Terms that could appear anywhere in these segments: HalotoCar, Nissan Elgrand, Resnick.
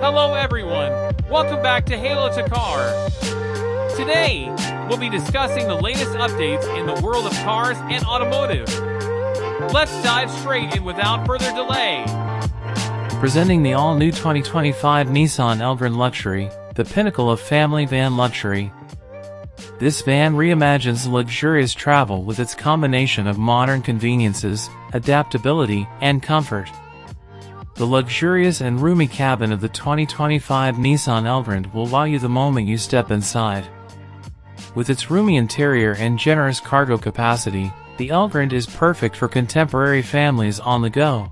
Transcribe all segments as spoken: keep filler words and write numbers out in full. Hello everyone, welcome back to HalotoCar. Today, we'll be discussing the latest updates in the world of cars and automotive. Let's dive straight in without further delay. Presenting the all-new twenty twenty-five Nissan Elgrand Luxury, the pinnacle of family van luxury. This van reimagines luxurious travel with its combination of modern conveniences, adaptability, and comfort. The luxurious and roomy cabin of the twenty twenty-five Nissan Elgrand will wow you the moment you step inside. With its roomy interior and generous cargo capacity, the Elgrand is perfect for contemporary families on the go.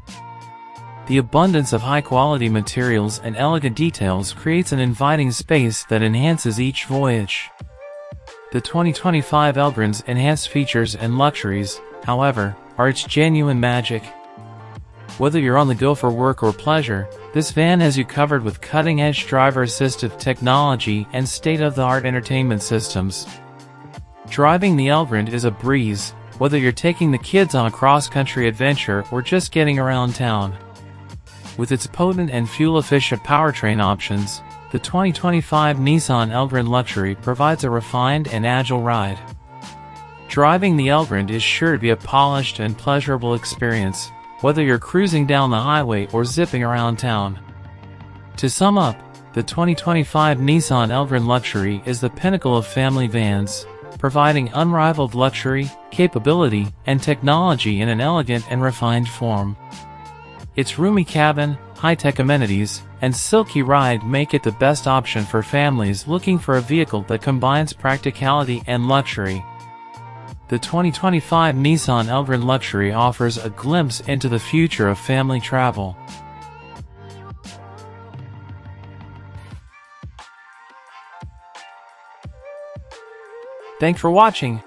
The abundance of high-quality materials and elegant details creates an inviting space that enhances each voyage. The twenty twenty-five Elgrand's enhanced features and luxuries, however, are its genuine magic. Whether you're on the go for work or pleasure, this van has you covered with cutting-edge driver-assistive technology and state-of-the-art entertainment systems. Driving the Elgrand is a breeze, whether you're taking the kids on a cross-country adventure or just getting around town. With its potent and fuel-efficient powertrain options, the twenty twenty-five Nissan Elgrand Luxury provides a refined and agile ride. Driving the Elgrand is sure to be a polished and pleasurable experience, whether you're cruising down the highway or zipping around town. To sum up, the twenty twenty-five Nissan Elgrand Luxury is the pinnacle of family vans, providing unrivaled luxury, capability, and technology in an elegant and refined form. Its roomy cabin, high-tech amenities, and silky ride make it the best option for families looking for a vehicle that combines practicality and luxury. The twenty twenty-five Nissan Elgrand Luxury offers a glimpse into the future of family travel. Thanks for watching.